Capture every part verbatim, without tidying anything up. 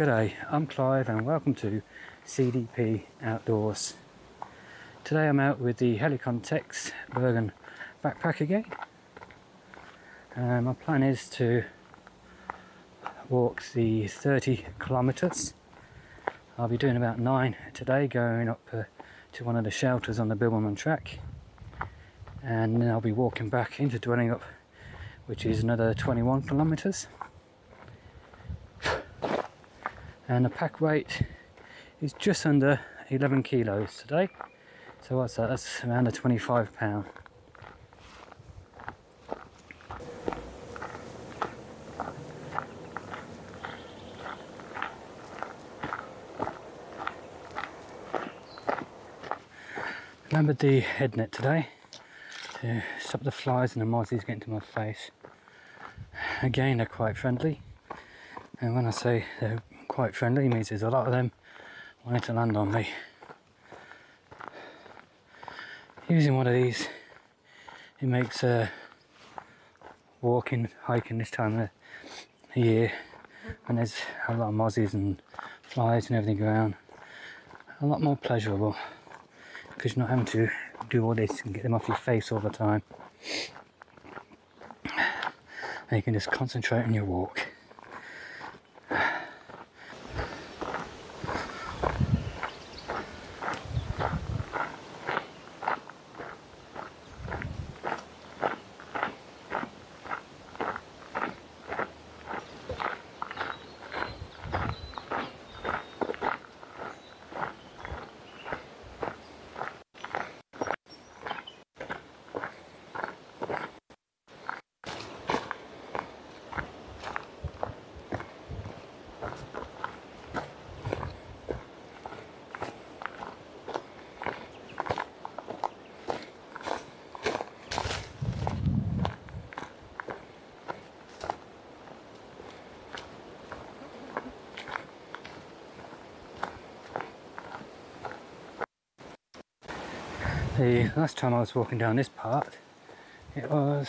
G'day, I'm Clive and welcome to C D P Outdoors. Today I'm out with the Helikon-Tex Bergen backpack again. Um, my plan is to walk the thirty kilometres. I'll be doing about nine today, going up uh, to one of the shelters on the Bibbulmun track, and then I'll be walking back into Dwellingup, which is another twenty-one kilometres. And the pack weight is just under eleven kilos today. So what's that? That's around a twenty-five pound. Remembered the head net today to stop the flies and the mozzies getting to my face. Again, they're quite friendly. And when I say they're quite friendly, means there's a lot of them wanting to land on me. Using one of these, it makes uh, walking, hiking this time of the year, when there's a lot of mozzies and flies and everything around, a lot more pleasurable, because you're not having to do all this and get them off your face all the time, and you can just concentrate on your walk. The last time I was walking down this part, it was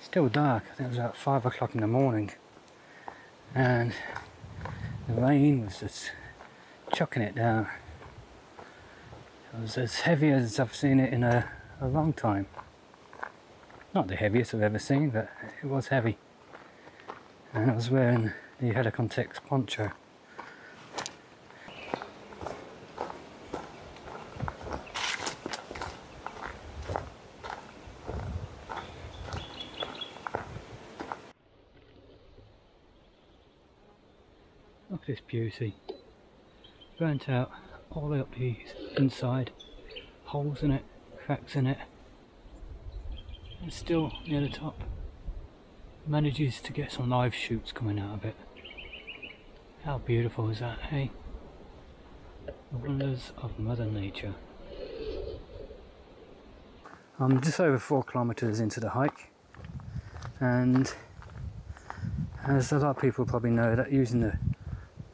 still dark. I think it was about five o'clock in the morning, and the rain was just chucking it down. It was as heavy as I've seen it in a, a long time. Not the heaviest I've ever seen, but it was heavy. And I was wearing the Helikon-Tex poncho. Look at this beauty, burnt out all the way up the inside, holes in it, cracks in it, and still near the top, manages to get some live shoots coming out of it. How beautiful is that, hey? The wonders of Mother Nature. I'm just over four kilometres into the hike, and as a lot of people probably know, that using the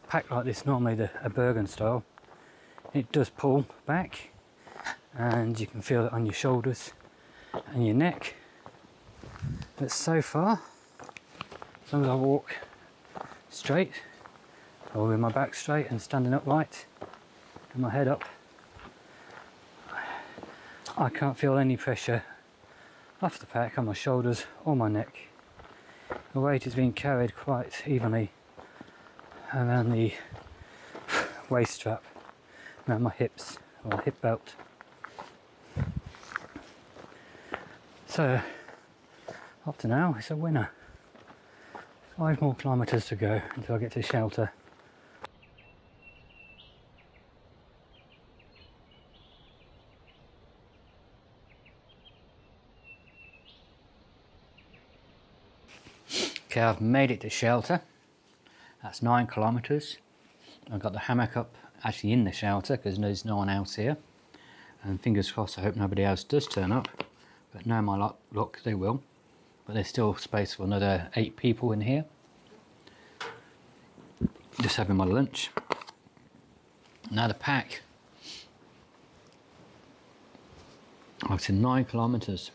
pack like this, normally the, a Bergen style, it does pull back, and you can feel it on your shoulders and your neck. But so far, as long as I walk straight, or with my back straight and standing upright and my head up, I can't feel any pressure off the pack on my shoulders or my neck. The weight is being carried quite evenly around the waist strap, around my hips, or hip belt. So, up to now, it's a winner. Five more kilometres to go until I get to shelter. Okay, I've made it to shelter. That's nine kilometres. I've got the hammock up actually in the shelter because there's no one else here. And fingers crossed, I hope nobody else does turn up. But no, my luck, look, they will. But there's still space for another eight people in here. Just having my lunch. Now the pack. I've seen nine kilometres.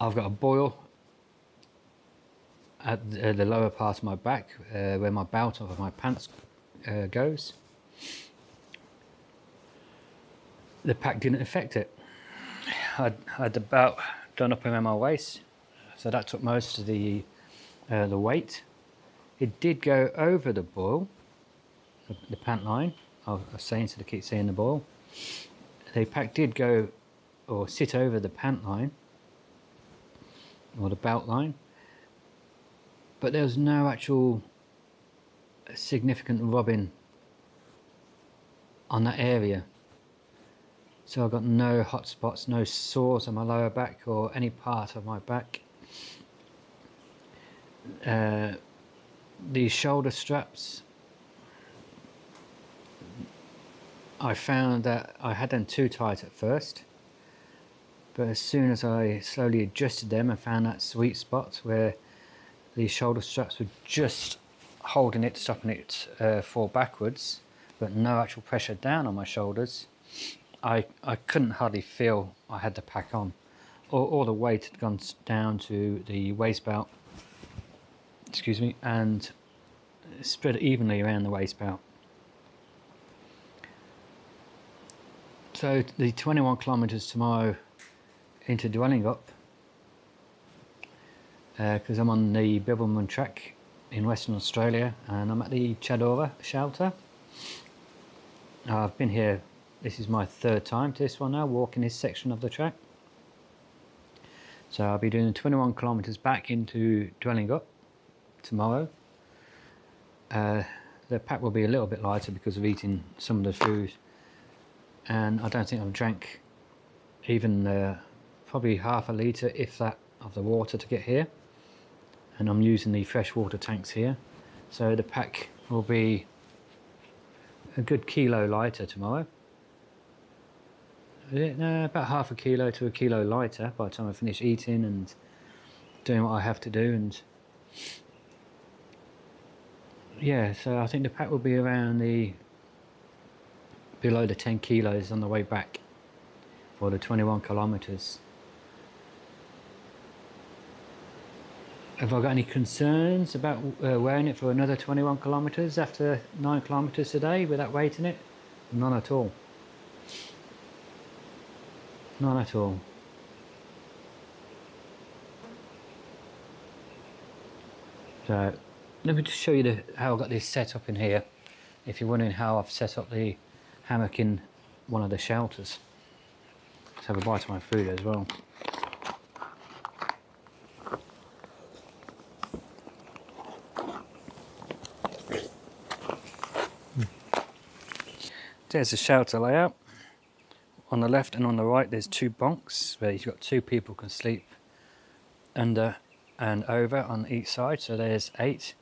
I've got a boil at uh, the lower part of my back, uh, where my belt of my pants uh, goes. The pack didn't affect it. I'd, I'd the belt done up around my waist, so that took most of the uh, the weight. It did go over the ball, the, the pant line. I was saying, so they keep saying the ball. The pack did go or sit over the pant line or the belt line, but there was no actual significant rubbing on that area. So I've got no hot spots, no sores on my lower back or any part of my back. Uh, the shoulder straps, I found that I had them too tight at first, but as soon as I slowly adjusted them and found that sweet spot where the shoulder straps were just holding it, stopping it uh, fall backwards, but no actual pressure down on my shoulders, I, I couldn't hardly feel I had the pack on. All, all the weight had gone down to the waist belt, excuse me, and spread evenly around the waist belt. So the twenty-one kilometres tomorrow into Dwellingup, because uh, I'm on the Bibbulmun track in Western Australia, and I'm at the Chadorra shelter. I've been here. This is my third time to this one now, walking this section of the track. So I'll be doing twenty-one kilometres back into Dwellingup tomorrow. Uh, the pack will be a little bit lighter because of eating some of the food. And I don't think I've drank even uh, probably half a litre, if that, of the water to get here. And I'm using the freshwater tanks here. So the pack will be a good kilo lighter tomorrow. No, about half a kilo to a kilo lighter by the time I finish eating and doing what I have to do. And yeah, so I think the pack will be around the below the ten kilos on the way back for the twenty-one kilometers. Have I got any concerns about uh, wearing it for another twenty-one kilometers after nine kilometers today without weight in it? None at all. Not at all. So let me just show you the, how I've got this set up in here, if you're wondering how I've set up the hammock in one of the shelters. Let's have a bite of my food as well. There's the shelter layout. On the left and on the right there's two bunks where you've got two people can sleep under and over on each side, so there's eight,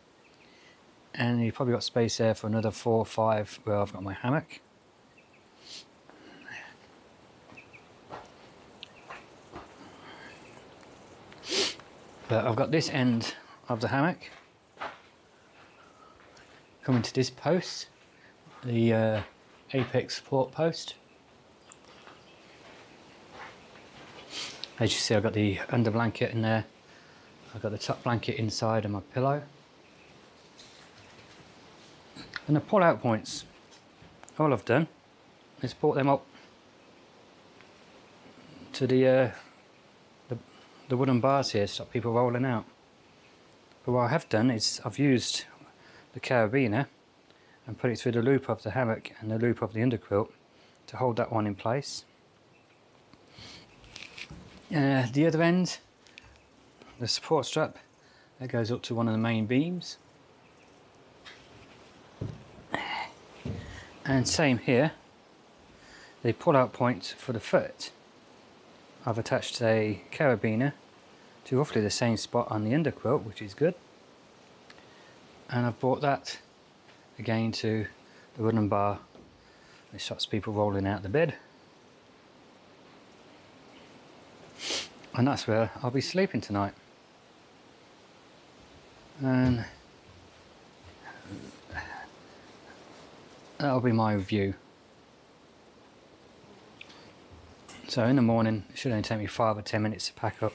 and you've probably got space there for another four or five where I've got my hammock. But I've got this end of the hammock coming to this post, the uh, apex support post. As you see, I've got the under blanket in there, I've got the top blanket inside and my pillow. And the pull out points, all I've done is put them up to the, uh, the, the wooden bars here to stop people rolling out. But what I have done is I've used the carabiner and put it through the loop of the hammock and the loop of the underquilt to hold that one in place. Uh, the other end, the support strap, that goes up to one of the main beams. And same here, the pull-out point for the foot. I've attached a carabiner to roughly the same spot on the underquilt, which is good. And I've brought that again to the wooden bar. It stops people rolling out the bed. And that's where I'll be sleeping tonight. And that'll be my view. So in the morning, it should only take me five or ten minutes to pack up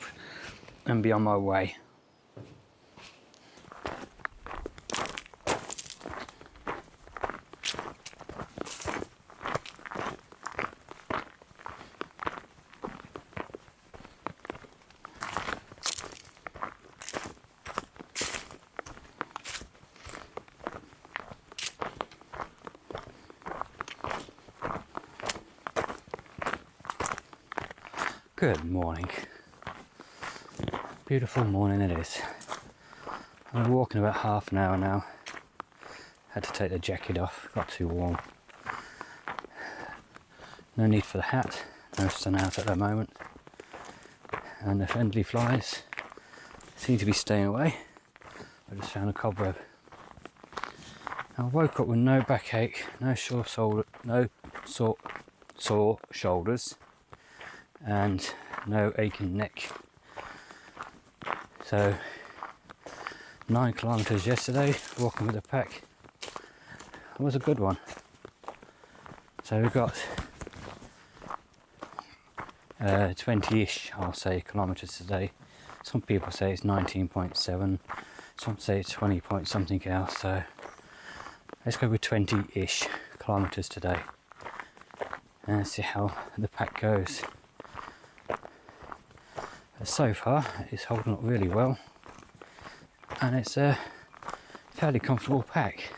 and be on my way. Good morning. Beautiful morning it is. I've been walking about half an hour now. Had to take the jacket off, got too warm. No need for the hat, no sun out at the moment. And the friendly flies seem to be staying away. I just found a cobweb. I woke up with no backache, no sore shoulder, no sore, sore shoulders, and no aching neck. So nine kilometers yesterday, walking with the pack. It was a good one. So we've got uh, twenty-ish, I'll say, kilometers today. Some people say it's nineteen point seven, some say it's twenty point something else. So let's go with twenty-ish kilometers today and see how the pack goes. So far it's holding up really well and it's a fairly comfortable pack.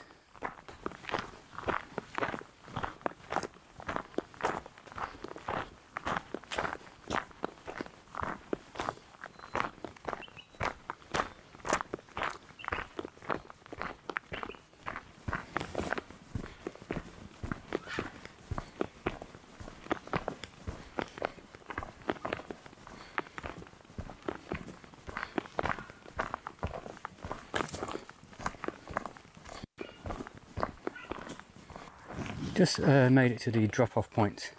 Just uh, made it to the drop-off point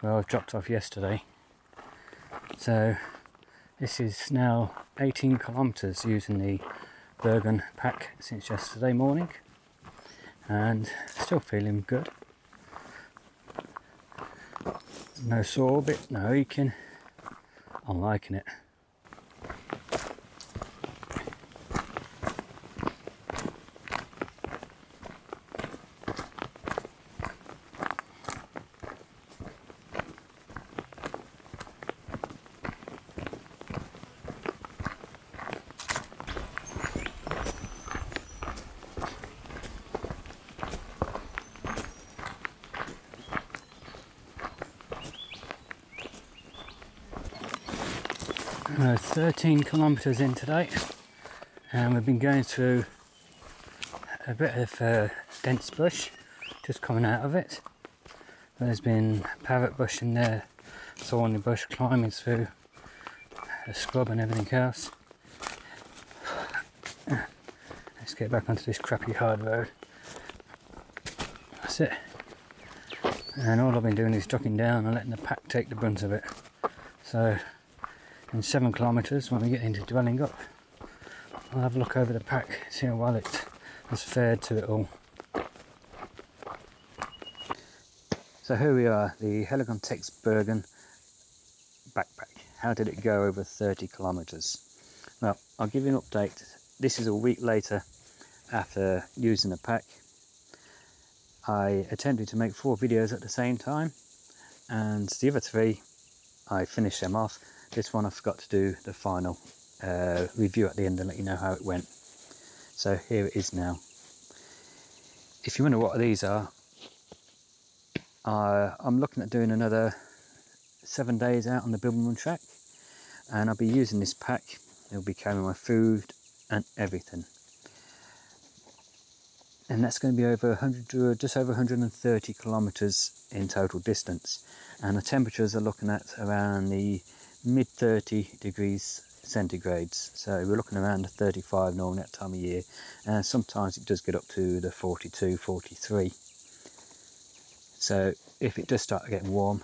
where I've dropped off yesterday. So this is now eighteen kilometers using the Bergen pack since yesterday morning, and still feeling good. No sore orbit, no aching. I'm liking it. Uh, thirteen kilometers in today, and we've been going through a bit of uh, dense bush, just coming out of it. There's been parrot bush in there, thorny bush, climbing through a scrub and everything else. Let's get back onto this crappy hard road. That's it. And all I've been doing is ducking down and letting the pack take the brunt of it. So in seven kilometers, when we get into Dwellingup, I'll have a look over the pack, see how well it has fared to it all. So here we are, the Helikon-Tex Bergen backpack. How did it go over thirty kilometers? Well, I'll give you an update. This is a week later after using the pack. I attempted to make four videos at the same time, and the other three, I finished them off. This one I forgot to do the final uh, review at the end and let you know how it went. So here it is now. If you wonder what these are, uh, I'm looking at doing another seven days out on the Bibbulmun track, and I'll be using this pack. It'll be carrying my food and everything. And that's going to be over one hundred, just over one hundred thirty kilometers in total distance. And the temperatures are looking at around the mid thirty degrees centigrades, so we're looking around thirty-five normally that time of year, and sometimes it does get up to the forty-two, forty-three. So if it does start getting warm,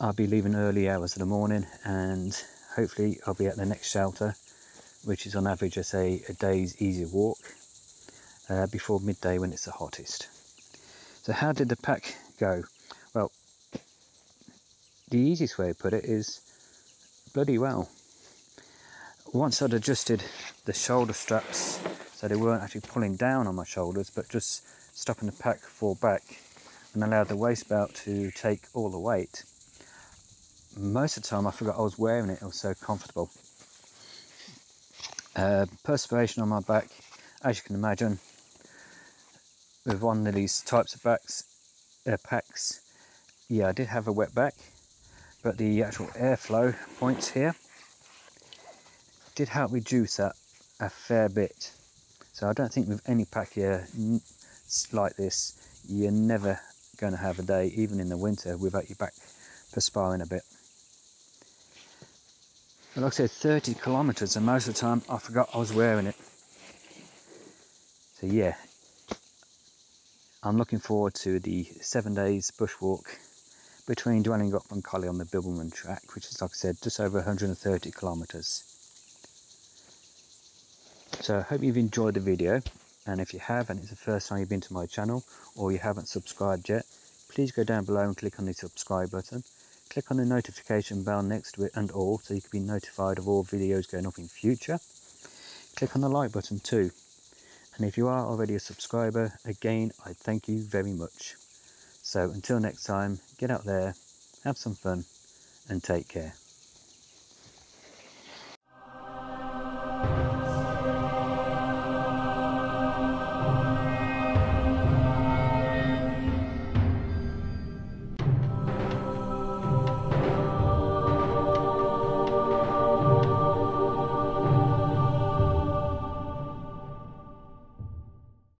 I'll be leaving early hours of the morning, and hopefully I'll be at the next shelter, which is on average I say a day's easy walk uh, before midday when it's the hottest. So how did the pack go? Well, the easiest way to put it is bloody well. Once I'd adjusted the shoulder straps so they weren't actually pulling down on my shoulders, but just stopping the pack fall back and allowed the waist belt to take all the weight, most of the time I forgot I was wearing it. It was so comfortable. Uh, perspiration on my back, as you can imagine, with one of these types of backs, uh, packs, yeah, I did have a wet back. but the actual airflow points here did help reduce that a fair bit. So I don't think with any pack here like this, you're never going to have a day, even in the winter, without your back perspiring a bit. But like I said, thirty kilometers, and most of the time I forgot I was wearing it. So yeah, I'm looking forward to the seven days bushwalk between Dwellingup and Collie on the Bibbulmun track, which is, like I said, just over one hundred thirty kilometers. So I hope you've enjoyed the video, and if you have, and it's the first time you've been to my channel, or you haven't subscribed yet, please go down below and click on the subscribe button. Click on the notification bell next to it and all, so you can be notified of all videos going up in future. Click on the like button too. And if you are already a subscriber, again, I thank you very much. So until next time, get out there, have some fun, and take care.